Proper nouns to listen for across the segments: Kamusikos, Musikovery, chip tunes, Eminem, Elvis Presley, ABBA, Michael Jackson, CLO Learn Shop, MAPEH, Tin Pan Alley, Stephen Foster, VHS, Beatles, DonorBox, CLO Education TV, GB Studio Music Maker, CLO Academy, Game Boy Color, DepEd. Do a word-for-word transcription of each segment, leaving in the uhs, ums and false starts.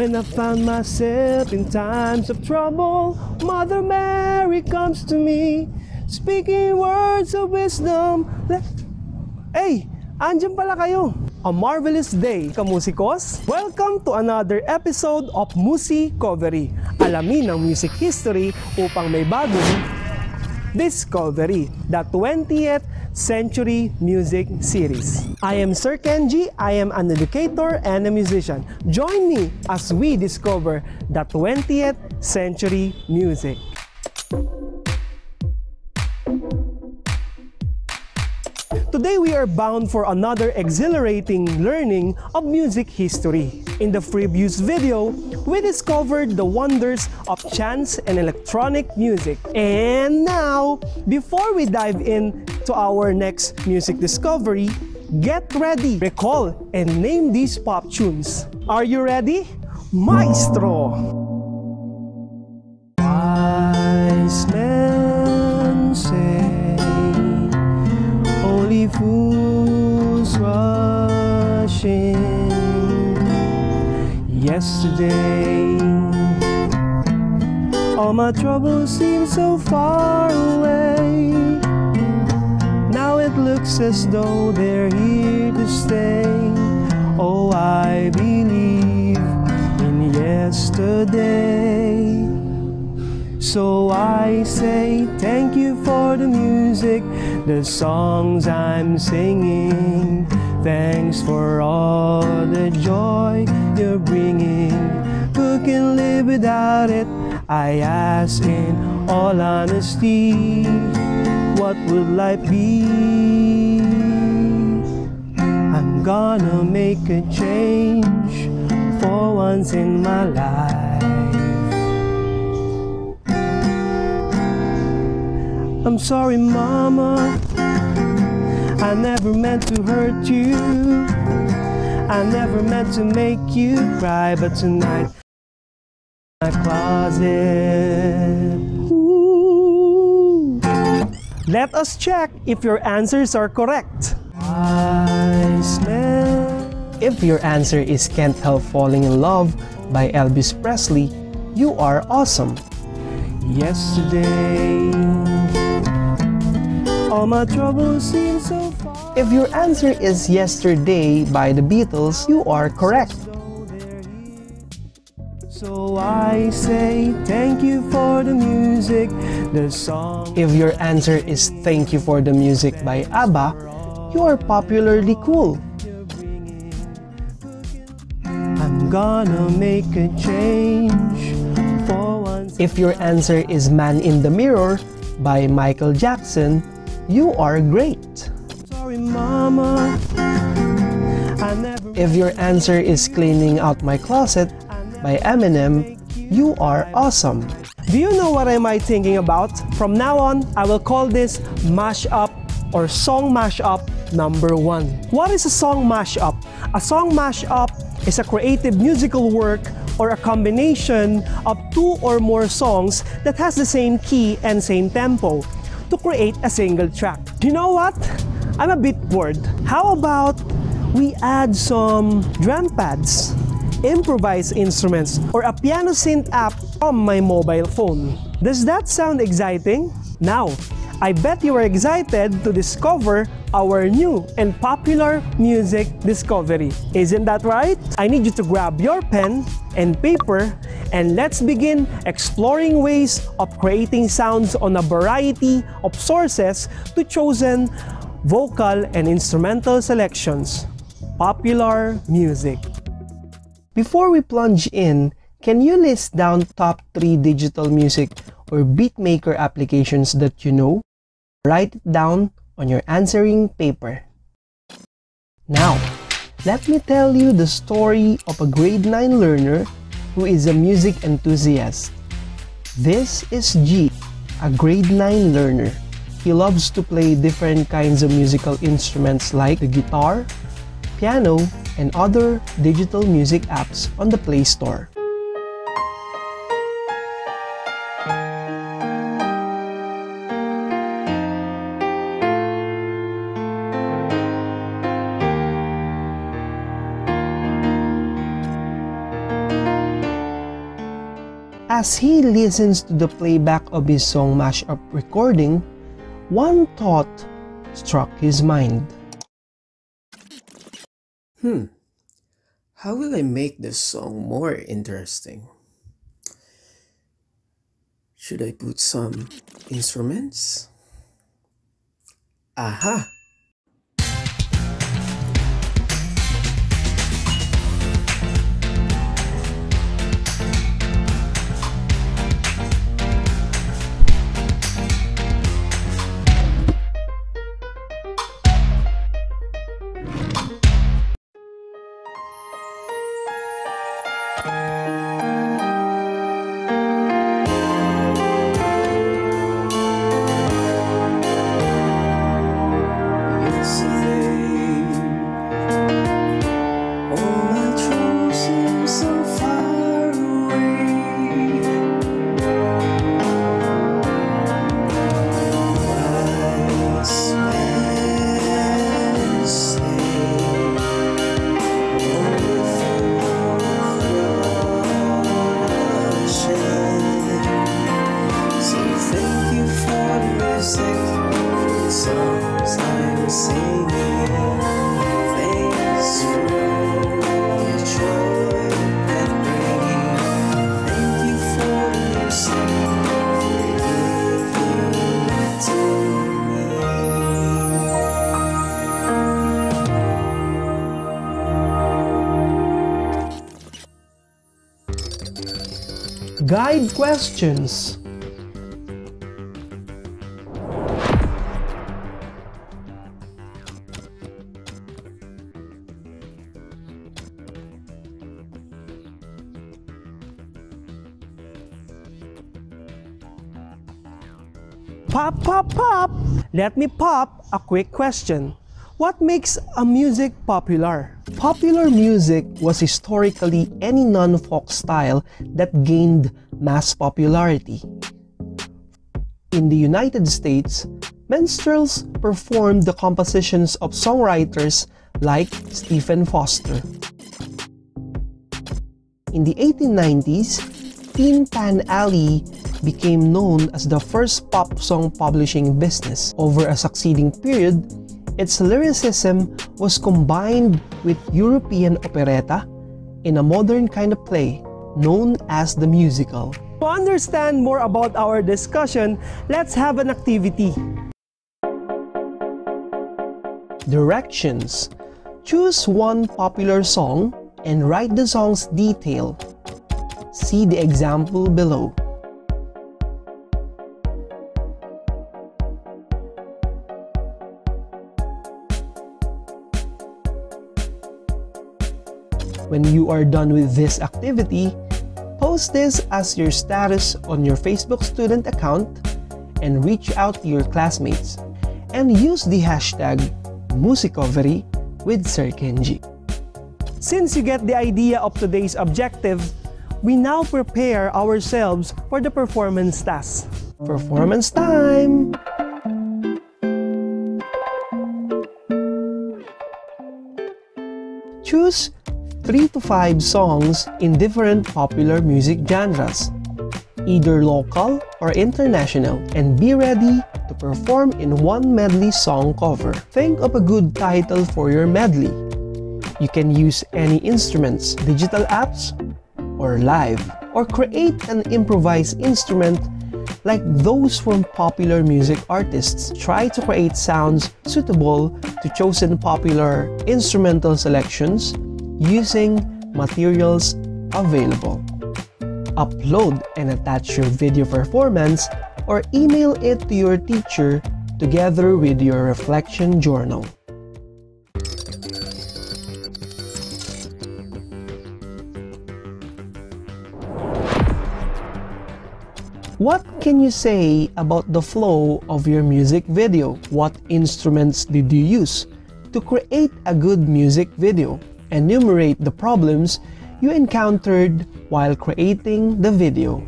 When I found myself in times of trouble, Mother Mary comes to me, speaking words of wisdom. Hey, andyan pala kayo! A marvelous day, kamusikos! Welcome to another episode of Musikovery. Alamin ang music history upang may bagong discovery, the twentieth Century Music Series. I am Sir Kenji. I am an educator and a musician. Join me as we discover the twentieth century music. Today we are bound for another exhilarating learning of music history. In the previous video, we discovered the wonders of chants and electronic music. And now, before we dive in to our next music discovery, get ready, recall, and name these pop tunes. Are you ready? Maestro! Wise men say, only fools rush in. Yesterday, all my troubles seem so far away. Now it looks as though they're here to stay. Oh, I believe in yesterday. So I say thank you for the music, the songs I'm singing. Thanks for all the joy you're bringing. Who can live without it? I ask in all honesty, what will life be? I'm gonna make a change for once in my life. I'm sorry, Mama, I never meant to hurt you. I never meant to make you cry, but tonight I'm in my closet. Let us check if your answers are correct. If your answer is Can't Help Falling in Love by Elvis Presley, you are awesome. Yesterday, all my troubles seem so far. If your answer is Yesterday by the Beatles, you are correct. So I say thank you for the music, the song. If your answer is Thank You for the Music by ABBA, you are popularly cool. I'm gonna make a change for once. If your answer is Man in the Mirror by Michael Jackson, you are great. Sorry, Mama. I never. If your answer is Cleaning Out My Closet by Eminem, you are awesome. Do you know what am I thinking about? From now on, I will call this mashup or song mashup number one. What is a song mashup? A song mashup is a creative musical work or a combination of two or more songs that has the same key and same tempo to create a single track. You know what? I'm a bit bored. How about we add some drum pads, improvised instruments, or a piano synth app on my mobile phone? Does that sound exciting? Now, I bet you are excited to discover our new and popular music discovery. Isn't that right? I need you to grab your pen and paper, and let's begin exploring ways of creating sounds on a variety of sources to chosen vocal and instrumental selections. Popular music. Before we plunge in, can you list down top three digital music or beatmaker applications that you know? Write it down on your answering paper. Now, let me tell you the story of a grade nine learner who is a music enthusiast. This is G, a grade nine learner. He loves to play different kinds of musical instruments like the guitar, piano, and other digital music apps on the Play Store. As he listens to the playback of his song mashup recording, one thought struck his mind. Hmm, how will I make this song more interesting? Should I put some instruments? Aha! Guide questions. Pop, pop, pop! Let me pop a quick question. What makes a music popular? Popular music was historically any non-folk style that gained mass popularity. In the United States, minstrels performed the compositions of songwriters like Stephen Foster. In the eighteen nineties, Tin Pan Alley became known as the first pop song publishing business. Over a succeeding period, its lyricism was combined with European operetta in a modern kind of play known as the musical. To understand more about our discussion, let's have an activity. Directions. Choose one popular song and write the song's detail. See the example below. When you are done with this activity, post this as your status on your Facebook student account and reach out to your classmates and use the hashtag Musikovery with Sir Kenji. Since you get the idea of today's objective, we now prepare ourselves for the performance task. Performance time! Choose three to five songs in different popular music genres, either local or international, and be ready to perform in one medley song cover. Think of a good title for your medley. You can use any instruments, digital apps, or live, or create an improvised instrument like those from popular music artists. Try to create sounds suitable to chosen popular instrumental selections using materials available. Upload and attach your video performance or email it to your teacher together with your reflection journal. What can you say about the flow of your music video? What instruments did you use to create a good music video? Enumerate the problems you encountered while creating the video.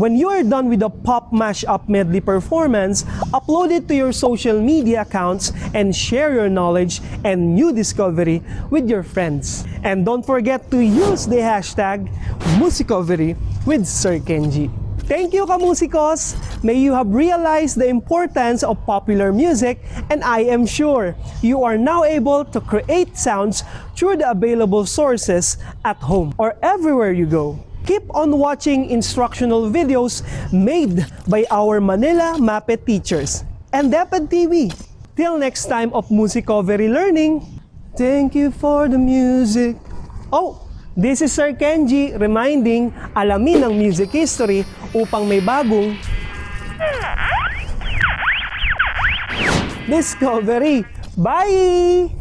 When you are done with the pop mashup medley performance, upload it to your social media accounts and share your knowledge and new discovery with your friends. And don't forget to use the hashtag Musikovery with Sir Kenji. Thank you, Kamusikos! May you have realized the importance of popular music, and I am sure you are now able to create sounds through the available sources at home or everywhere you go. Keep on watching instructional videos made by our Manila MAPEH teachers and DepEd T V. Till next time of Musikovery Learning, thank you for the music. Oh! This is Sir Kenji reminding, alamin ang music history upang may bagong discovery. Bye!